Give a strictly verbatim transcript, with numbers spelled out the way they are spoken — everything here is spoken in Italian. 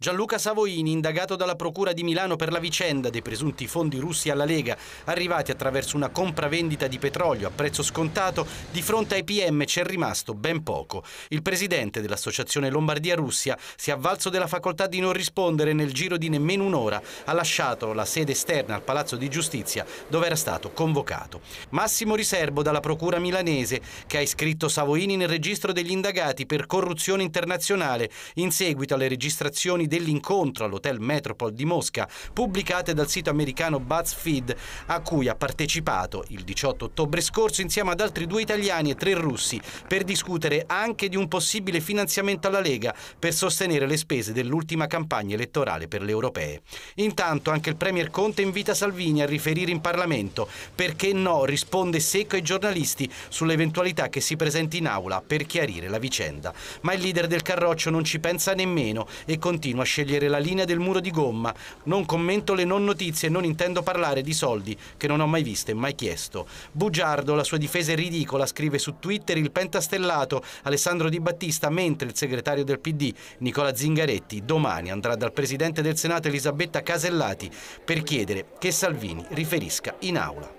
Gianluca Savoini, indagato dalla Procura di Milano per la vicenda dei presunti fondi russi alla Lega, arrivati attraverso una compravendita di petrolio a prezzo scontato, di fronte ai P M c'è rimasto ben poco. Il presidente dell'associazione Lombardia-Russia si è avvalso della facoltà di non rispondere nel giro di nemmeno un'ora, ha lasciato la sede esterna al Palazzo di Giustizia dove era stato convocato. Massimo riserbo dalla Procura milanese, che ha iscritto Savoini nel registro degli indagati per corruzione internazionale in seguito alle registrazioni dell'incontro all'hotel Metropol di Mosca pubblicate dal sito americano BuzzFeed, a cui ha partecipato il diciotto ottobre scorso insieme ad altri due italiani e tre russi per discutere anche di un possibile finanziamento alla Lega per sostenere le spese dell'ultima campagna elettorale per le europee. Intanto anche il premier Conte invita Salvini a riferire in Parlamento, perché no, risponde secco ai giornalisti sull'eventualità che si presenti in aula per chiarire la vicenda. Ma il leader del Carroccio non ci pensa nemmeno e continua a scegliere la linea del muro di gomma. Non commento le non notizie e non intendo parlare di soldi che non ho mai visto e mai chiesto. Bugiardo, la sua difesa è ridicola, scrive su Twitter il pentastellato Alessandro Di Battista, mentre il segretario del P D Nicola Zingaretti domani andrà dal presidente del Senato Elisabetta Casellati per chiedere che Salvini riferisca in aula.